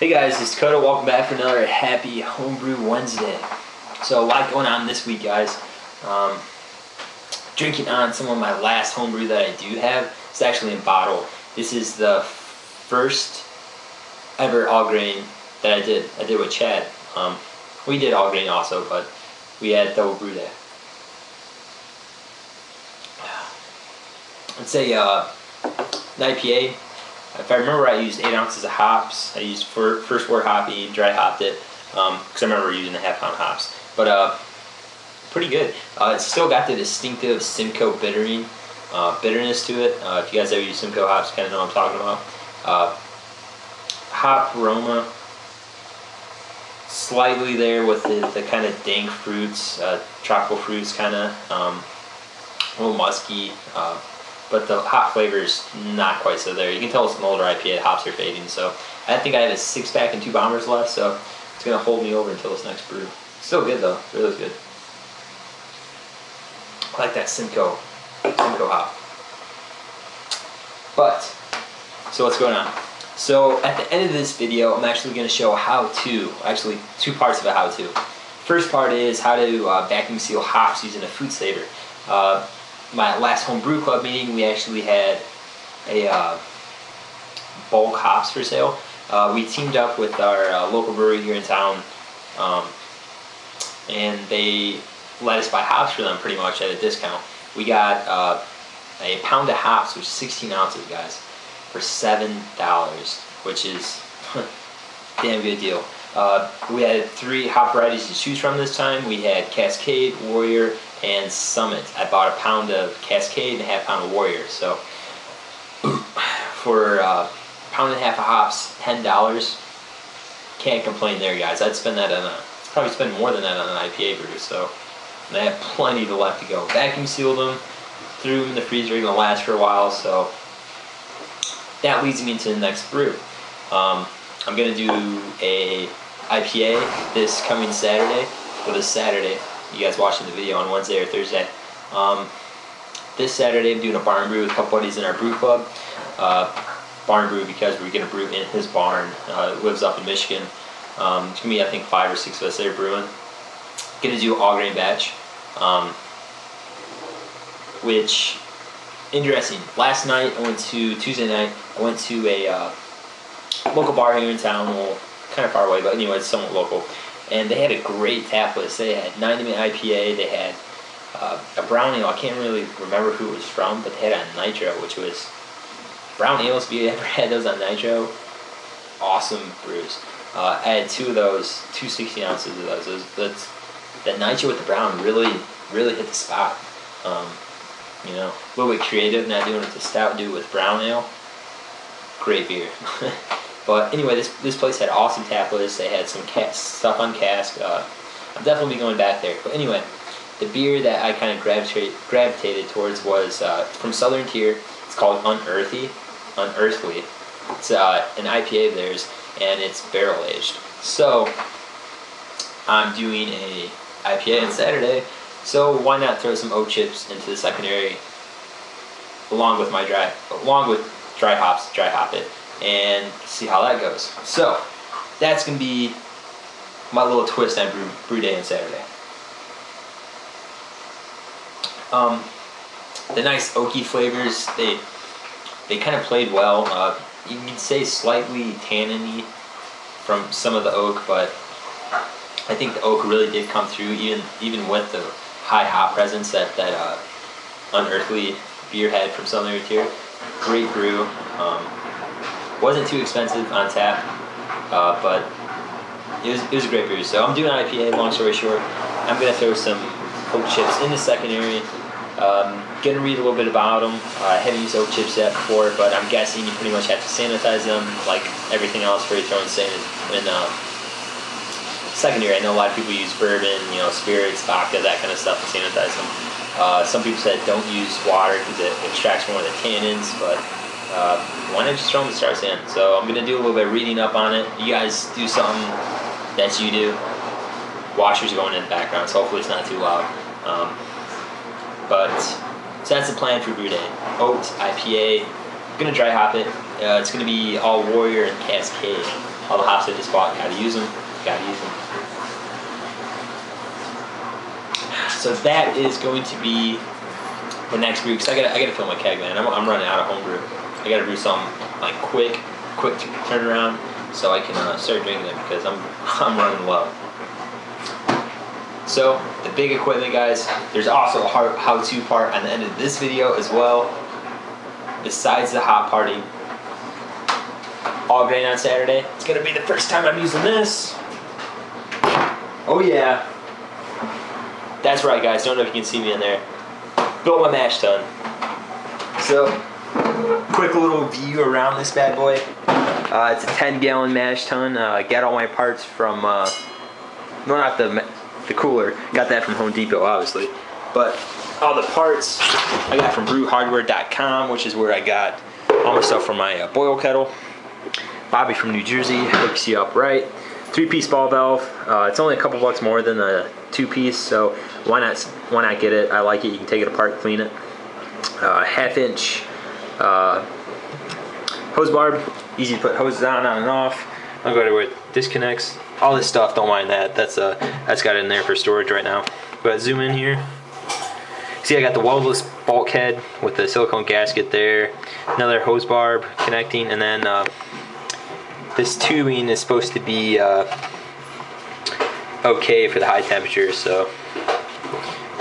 Hey guys, it's Dakota. Welcome back for another happy Homebrew Wednesday. So a lot going on this week, guys. Drinking on some of my last homebrew that I do have. It's actually in bottle. This is the first ever all grain that I did. I did with Chad. We did all grain also, but we had double brew day. It's an IPA. If I remember, I used 8 ounces of hops. I used first wort hoppy, dry hopped it, because I remember using a half-pound hops. But pretty good. It's still got the distinctive Simcoe bitterness to it. If you guys ever use Simcoe hops, kind of know what I'm talking about. Hop aroma, slightly there with the kind of dank fruits, tropical fruits, kind of a little musky. But the hop flavor's not quite so there. You can tell it's an older IPA, hops are fading, so I think I have a 6-pack and 2 bombers left, so it's gonna hold me over until this next brew. Still good though, really good. I like that Simcoe hop. But, so what's going on? So at the end of this video, I'm actually gonna show two parts of a how-to. First part is how to vacuum seal hops using a food saver. My last home brew club meeting, we actually had a bulk hops for sale. We teamed up with our local brewery here in town, and they let us buy hops for them pretty much at a discount. We got a pound of hops, which is 16 ounces, guys, for $7, which is a damn good deal. We had 3 hop varieties to choose from this time. We had Cascade, Warrior, and Summit. I bought a pound of Cascade and a half pound of Warrior. So for a pound and a half of hops, $10. Can't complain there, guys. I'd spend that on probably spend more than that on an IPA brew. So and I have plenty left to go. Vacuum sealed them, threw them in the freezer. They're gonna last for a while. So that leads me into the next brew. I'm gonna do a IPA this coming Saturday. Well, this Saturday. You guys watching the video on Wednesday or Thursday. This Saturday I'm doing a barn brew with a couple buddies in our brew club. Barn brew because we're going to brew in his barn. Lives up in Michigan. It's going to be, I think, 5 or 6 of us that are brewing. Going to do all grain batch. Which, interesting. Last night, Tuesday night, I went to a local bar here in town. Well, kind of far away, but anyway, it's somewhat local. And they had a great tap list. They had 90-minute IPA. They had a brown ale. I can't really remember who it was from, but they had a nitro, which was brown ales. If you ever had those on nitro, awesome brews. I had 2 of those, 2 16-ounces of those. That nitro with the brown really hit the spot. You know, a little bit creative. Not doing it with the stout, do it with brown ale. Great beer. But anyway, this place had awesome tap lists. They had some stuff on cask. I'll definitely be going back there. But anyway, the beer that I kind of gravitated towards was from Southern Tier. It's called Unearthly. It's an IPA of theirs, and it's barrel aged. So I'm doing a IPA on Saturday. So why not throw some oak chips into the secondary along with dry hops, dry hop it, and see how that goes. So that's gonna be my little twist on brew day on Saturday. The nice oaky flavors, they kind of played well. You can say slightly tanniny from some of the oak, but I think the oak really did come through even with the high hop presence that Unearthly beer had from Southern Tier. Great brew. Wasn't too expensive on tap, but it was a great brew. So I'm doing an IPA, long story short. I'm going to throw some oak chips in the secondary. Going to read a little bit about them. I haven't used oak chips yet before, but I'm guessing you pretty much have to sanitize them like everything else for you throwing in secondary. I know a lot of people use bourbon, spirits, vodka, that kind of stuff to sanitize them. Some people said don't use water because it extracts more of the tannins, but why not just throw them the stars in? So I'm going to do a little bit of reading up on it. You guys do something that you do. Washers going in the background, so hopefully it's not too loud. So that's the plan for brew day. Oat, IPA. I'm going to dry hop it. It's going to be all Warrior and Cascade. all the hops at the spot. Gotta use them. So that is going to be the next brew, because I gotta fill my keg, man. I'm running out of home brew. I gotta brew something like quick turnaround, so I can start drinking it because I'm running low. So the big equipment, guys. There's also a how-to part on the end of this video as well. Besides the hop party, all grain on Saturday. It's gonna be the first time I'm using this. Oh yeah. That's right, guys. Don't know if you can see me in there. Built my mash tun. So, quick little view around this bad boy. It's a 10-gallon mash tun. Got all my parts from, no, not the cooler. Got that from Home Depot, obviously. But all the parts I got from BrewHardware.com, which is where I got all my stuff for my boil kettle. Bobby from New Jersey hooks you up right. 3-piece ball valve. It's only a couple bucks more than a 2-piece, so why not get it? I like it. You can take it apart, clean it. 1/2-inch hose barb. Easy to put hoses on and off. I'll go to where it disconnects. All this stuff. Don't mind that. That's got it in there for storage right now. But zoom in here. See, I got the weldless bulkhead with the silicone gasket there. Another hose barb connecting, and then. This tubing is supposed to be okay for the high temperatures, so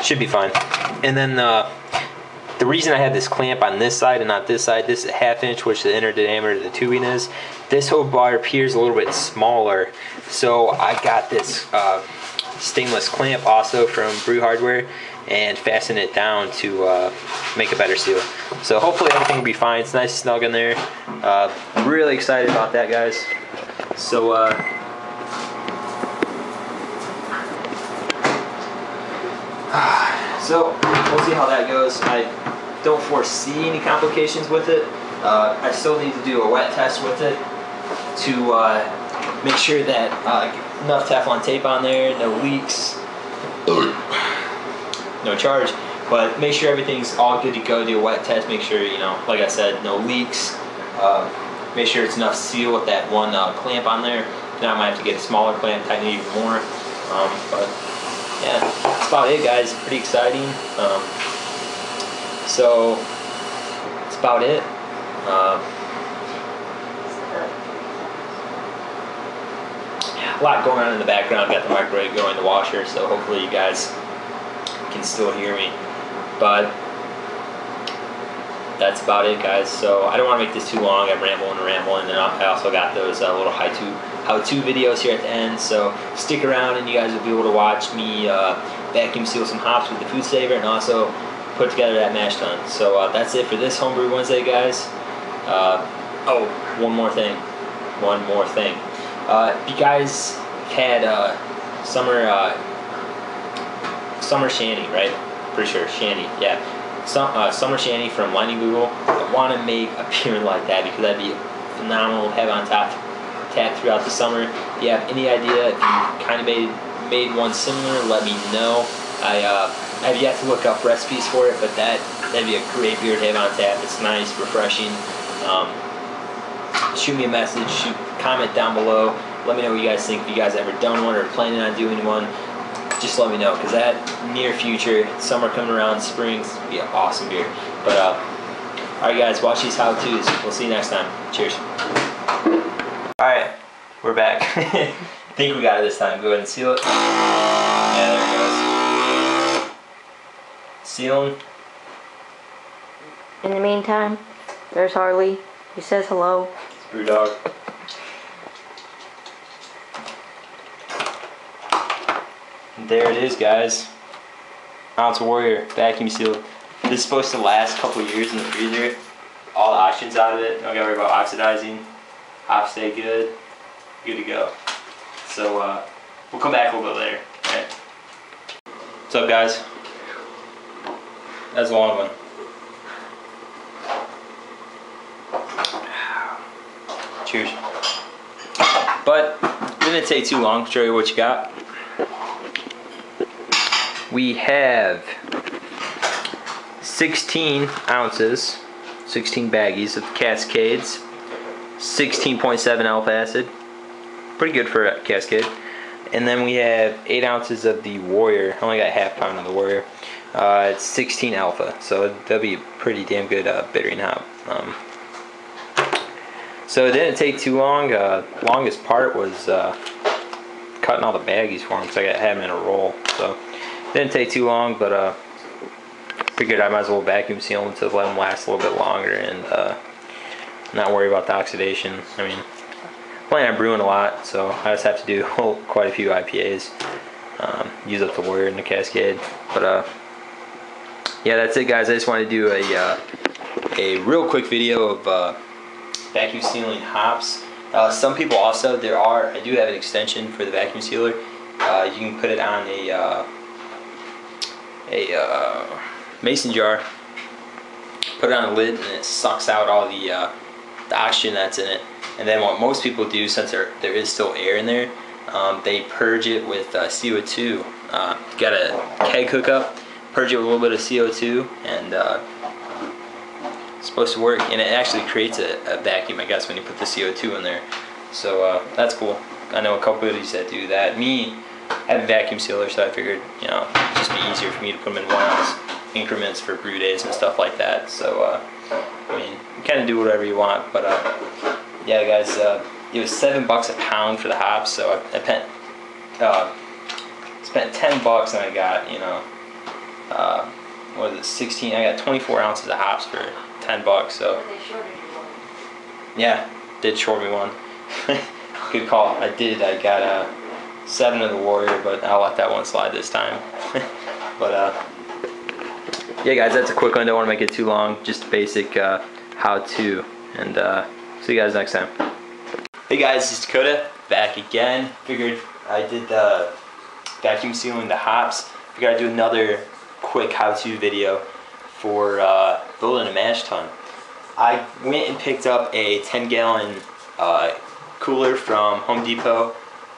should be fine. And then the reason I have this clamp on this side and not this side, this is 1/2 inch, which the inner diameter of the tubing is. This whole barb here is a little bit smaller, so I got this stainless clamp also from Brew Hardware and fasten it down to make a better seal. So hopefully everything will be fine. It's nice and snug in there. I'm really excited about that, guys. So so we'll see how that goes. I don't foresee any complications with it. I still need to do a wet test with it to make sure that enough Teflon tape on there, no leaks. No charge, but make sure everything's all good to go. Do a wet test, make sure, you know, like I said, no leaks. Make sure it's enough seal with that one clamp on there. Now I might have to get a smaller clamp, tighten it even more. But yeah, that's about it, guys. Pretty exciting. So that's about it. A lot going on in the background. Got the microwave going, the washer, so hopefully you guys can still hear me, but that's about it, guys. So I don't want to make this too long. I'm rambling, and I also got those little how-to videos here at the end, so stick around and you guys will be able to watch me vacuum seal some hops with the food saver and also put together that mash tun. So that's it for this Homebrew Wednesday, guys. Oh, one more thing. If you guys had Summer Shandy, right? Pretty sure Shandy, yeah. Summer Shandy from Lightning Google. I want to make a beer like that because that'd be phenomenal to have on tap throughout the summer. If you have any idea, if you kind of made one similar, let me know. I have yet to look up recipes for it, but that'd be a great beer to have on tap. It's nice, refreshing. Shoot me a message, comment down below. Let me know what you guys think. If you guys ever done one or planning on doing one, just let me know, because that near future, summer coming around, spring's be an awesome beer. But alright, guys, watch these how-tos. We'll see you next time. Cheers. Alright, we're back. I think we got it this time. Go ahead and seal it. Yeah, there it goes. Sealing. In the meantime, there's Harley. He says hello. It's Brewdog. There it is, guys. Ounce Warrior, vacuum sealed. This is supposed to last a couple years in the freezer. All the options out of it. Don't gotta worry about oxidizing. Hops stay good. Good to go. So we'll come back a little bit later. All right. What's up, guys? That's a long one. Cheers. But didn't take too long. Show you what you got. We have 16 ounces, 16 baggies of Cascades, 16.7 alpha acid, pretty good for a Cascade. And then we have 8 ounces of the Warrior. I only got a half pound of the Warrior. It's 16 alpha, so that'll be a pretty damn good bittering hop. So it didn't take too long. Longest part was cutting all the baggies for them because I had them in a roll. So it didn't take too long, but figured I might as well vacuum seal them to let them last a little bit longer and not worry about the oxidation. I mean, I plan on brewing a lot, so I just have to do quite a few IPAs. Use up the Warrior and the Cascade, but yeah, that's it, guys. I just wanted to do a real quick video of vacuum sealing hops. Some people also, I do have an extension for the vacuum sealer. You can put it on a mason jar, put it on a lid, and it sucks out all the oxygen that's in it. And then what most people do, since there is still air in there, they purge it with CO2. Got a keg hookup, purge it with a little bit of CO2, and it's supposed to work. And it actually creates a vacuum, I guess, when you put the CO2 in there. So that's cool. I know a couple of these that do that. Me, I have a vacuum sealer, so I figured, you know, it'd just be easier for me to put them in 1 ounce increments for brew days and stuff like that. So I mean, you kind of do whatever you want, but yeah, guys. It was $7 a pound for the hops, so I spent $10, and I got, you know, what is it, 16? I got 24 ounces of hops for $10. So yeah, did short me one. Good call. I did. I got 7 of the Warrior, but I'll let that one slide this time. But yeah, guys, that's a quick one. Don't want to make it too long. Just a basic how-to, and see you guys next time. Hey guys, it's Dakota, back again. Figured I did vacuum sealing the hops. Figured I'd do another quick how-to video for building a mash tun. I went and picked up a 10-gallon cooler from Home Depot,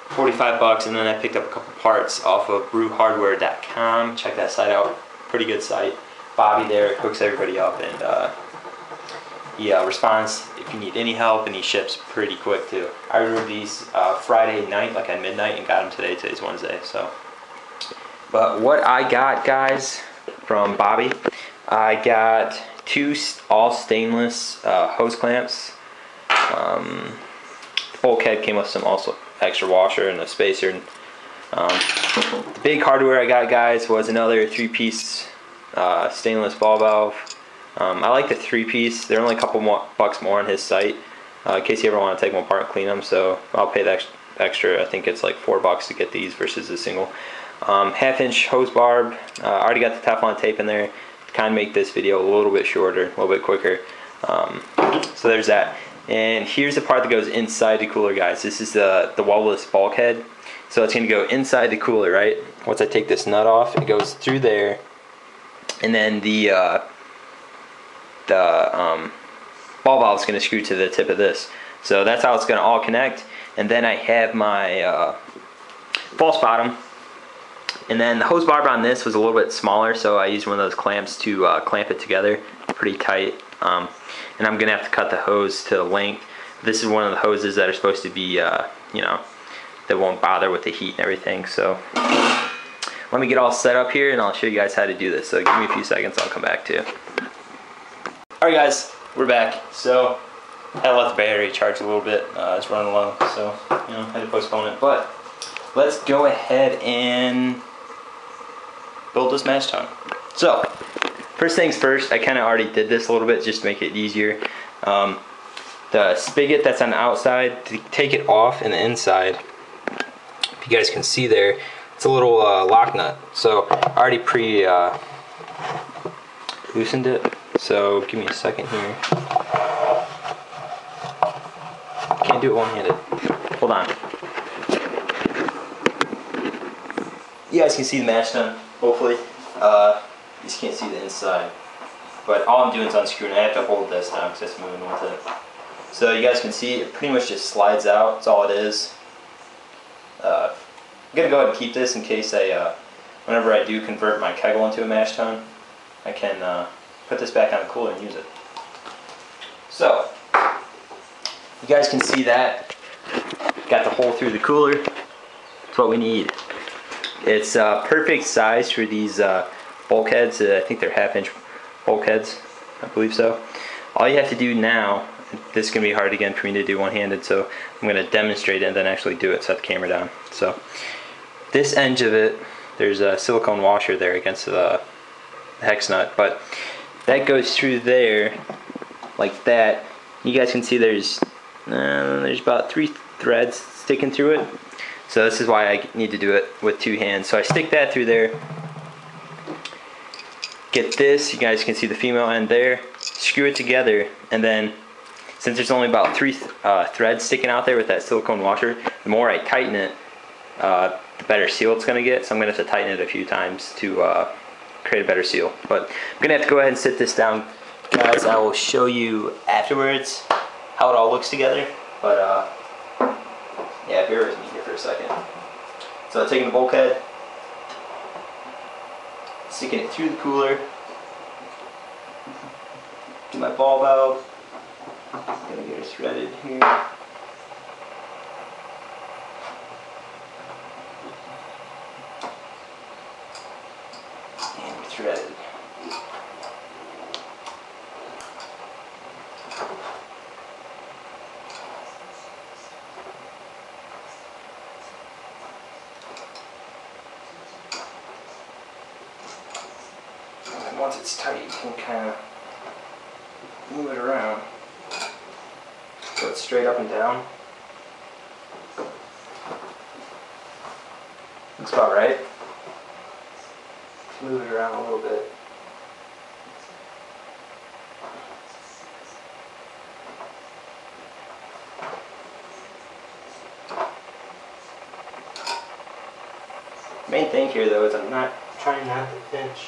$45, and then I picked up a couple parts off of BrewHardware.com. Check that site out, pretty good site. Bobby there hooks everybody up, and he responds if you need any help, and he ships pretty quick too. I ordered these Friday night, like at midnight, and got them today. Today's Wednesday, so. But what I got, guys, from Bobby, I got 2 all stainless hose clamps. The full keg came with some also extra washer and a spacer. And, the big hardware I got, guys, was another 3-piece stainless ball valve. I like the 3-piece. They're only a couple more bucks more on his site, in case you ever want to take them apart and clean them. So I'll pay the extra. I think it's like $4 to get these versus a single. 1/2-inch hose barb. I already got the Teflon tape in there to kind of make this video a little bit shorter, a little bit quicker. So there's that. And here's the part that goes inside the cooler, guys. This is the wall-less bulkhead. So it's going to go inside the cooler, right? Once I take this nut off, it goes through there, and then the ball valve is going to screw to the tip of this. So that's how it's going to all connect. And then I have my false bottom, and then the hose barb on this was a little bit smaller, so I used one of those clamps to clamp it together pretty tight. And I'm going to have to cut the hose to length. This is one of the hoses that are supposed to be, you know, that won't bother with the heat and everything. So let me get all set up here, and I'll show you guys how to do this. So give me a few seconds, I'll come back too. Alright guys, we're back. So I left the battery charge a little bit. It's running low, so you know, I had to postpone it. But let's go ahead and build this mash tun. So first things first, I kind of already did this a little bit just to make it easier. The spigot that's on the outside, to take it off in the inside, if you guys can see there, it's a little lock nut. So I already pre-loosened it. So give me a second here. Can't do it one-handed. Hold on. You guys can see the mash tun, hopefully. You just can't see the inside. But all I'm doing is unscrewing. I have to hold this now because it's moving with it. So you guys can see it pretty much just slides out. That's all it is. I'm going to go ahead and keep this in case I, whenever I do convert my kegel into a mash tun, I can put this back on the cooler and use it. So you guys can see that Got the hole through the cooler. That's what we need. It's perfect size for these bulkheads. I think they're 1/2 inch bulkheads. I believe so. All you have to do now, this is going to be hard again for me to do one-handed, so I'm going to demonstrate it and then actually do it, set the camera down. So this edge of it, there's a silicone washer there against the hex nut, but that goes through there like that. You guys can see there's about 3 threads sticking through it. So this is why I need to do it with 2 hands. So I stick that through there. Get this, you guys can see the female end there, screw it together, and then since there's only about 3 threads sticking out there with that silicone washer, the more I tighten it, the better seal it's going to get, so I'm going to have to tighten it a few times to create a better seal. But I'm going to have to go ahead and sit this down. Guys, I will show you afterwards how it all looks together, but yeah, bear with me here for a second. So I'm taking the bulkhead, sticking it through the cooler, do my ball valve, I'm going to get her threaded here. And we're threaded. And then once it's tight, you can kind of move it around. So it's straight up and down. Looks about right. Let's move it around a little bit. Main thing here though is I'm not trying not to pinch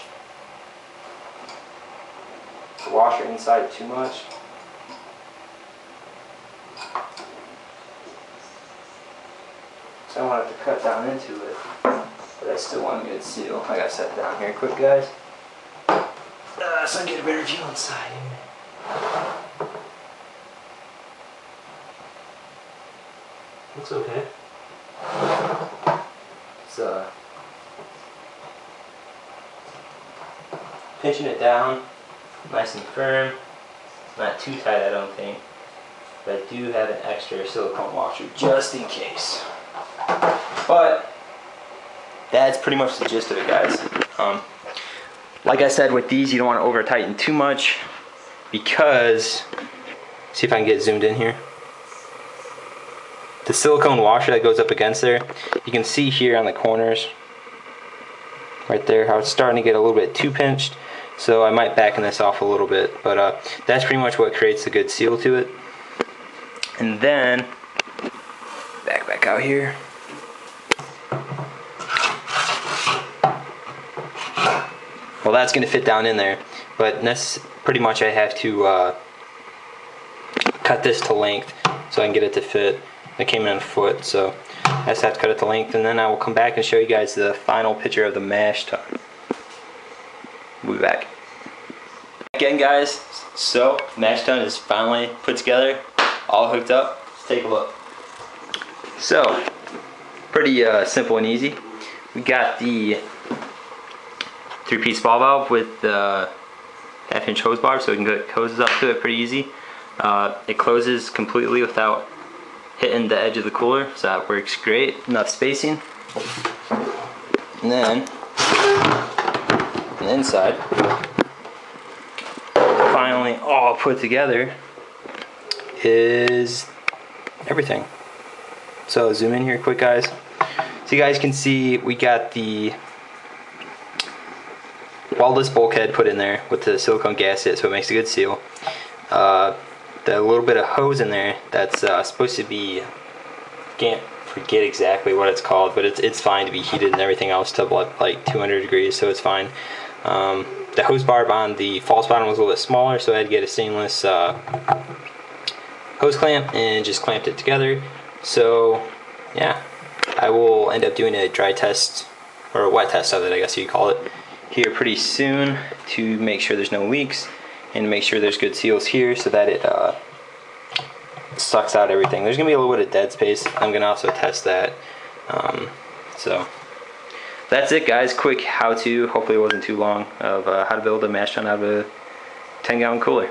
the washer inside too much. So I want it to cut down into it, but I still want a good seal. I gotta set down here quick, guys. So I can get a better view inside. Looks okay. It's pinching it down, nice and firm. Not too tight, I don't think. But I do have an extra silicone washer just in case. But that's pretty much the gist of it, guys. Like I said, with these you don't want to over tighten too much, because see if I can get zoomed in here, the silicone washer that goes up against there, you can see here on the corners right there how it's starting to get a little bit too pinched, so I might backen this off a little bit, but that's pretty much what creates a good seal to it. And then back out here, well, that's going to fit down in there, but that's pretty much I have to cut this to length so I can get it to fit. It came in a foot, so I just have to cut it to length, and then I will come back and show you guys the final picture of the mash tun. We'll be back. Again, guys, so mash tun is finally put together, all hooked up. Let's take a look. So, pretty simple and easy. We got the 3-piece ball valve with the 1/2 inch hose bar, so we can get hoses up to it pretty easy. It closes completely without hitting the edge of the cooler, so that works great. Enough spacing. And then, on the inside, finally all put together is everything. So zoom in here quick, guys. So you guys can see we got the wall-less bulkhead put in there with the silicone gasket, so it makes a good seal. The little bit of hose in there that's supposed to be, can't forget exactly what it's called, but it's fine to be heated and everything else to like 200 degrees, so it's fine. The hose barb on the false bottom was a little bit smaller, so I had to get a stainless hose clamp and just clamped it together. So yeah, I will end up doing a dry test, or a wet test of it, I guess you call it, here pretty soon to make sure there's no leaks and make sure there's good seals here so that it sucks out everything. There's gonna be a little bit of dead space. I'm gonna also test that. So that's it, guys. Quick how-to, hopefully it wasn't too long, of how to build a mash tun out of a 10-gallon cooler.